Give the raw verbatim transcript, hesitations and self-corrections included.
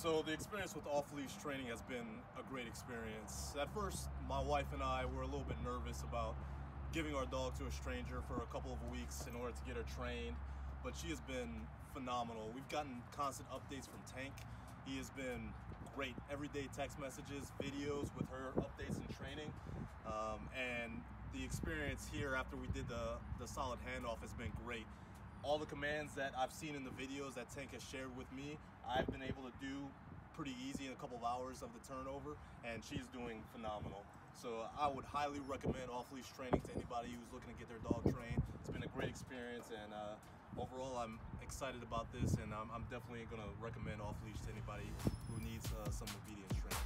So the experience with off-leash training has been a great experience. At first, my wife and I were a little bit nervous about giving our dog to a stranger for a couple of weeks in order to get her trained, but she has been phenomenal. We've gotten constant updates from Tank. He has been great. Everyday text messages, videos with her updates and training, um, and the experience here after we did the, the solid handoff has been great. All the commands that I've seen in the videos that Tank has shared with me, I've been able to do pretty easy in a couple of hours of the turnover, and she's doing phenomenal. So I would highly recommend off-leash training to anybody who's looking to get their dog trained. It's been a great experience, and uh, overall I'm excited about this, and I'm, I'm definitely going to recommend off-leash to anybody who needs uh, some obedience training.